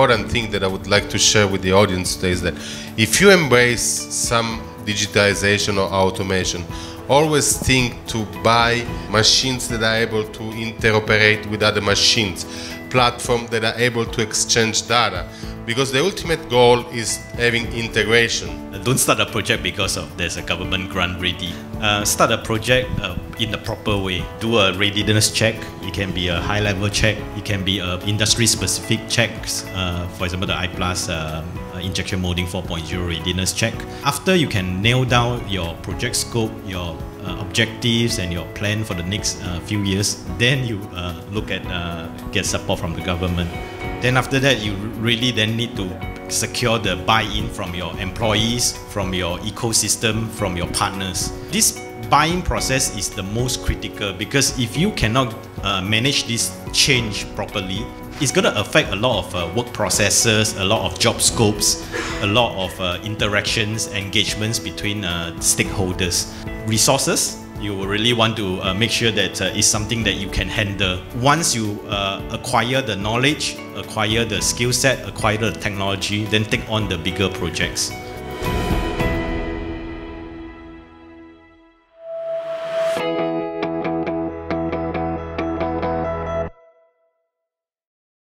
important thing that I would like to share with the audience today is that if you embrace some digitization or automation, always think to buy machines that are able to interoperate with other machines, platforms that are able to exchange data, because the ultimate goal is having integration. Don't start a project because of there's a government grant ready. Start a project in the proper way. Do a readiness check. It can be a high level check. It can be a industry specific checks. For example, the iPlast injection molding 4.0 readiness check. After you can nail down your project scope, your objectives and your plan for the next few years, then you look at get support from the government. Then after that, you really then need to secure the buy-in from your employees, from your ecosystem, from your partners. This buy-in process is the most critical, because if you cannot manage this change properly, it's going to affect a lot of work processes, a lot of job scopes, a lot of interactions, engagements between stakeholders. Resources, you will really want to make sure that it's something that you can handle. Once you acquire the knowledge, acquire the skill set, acquire the technology, then take on the bigger projects.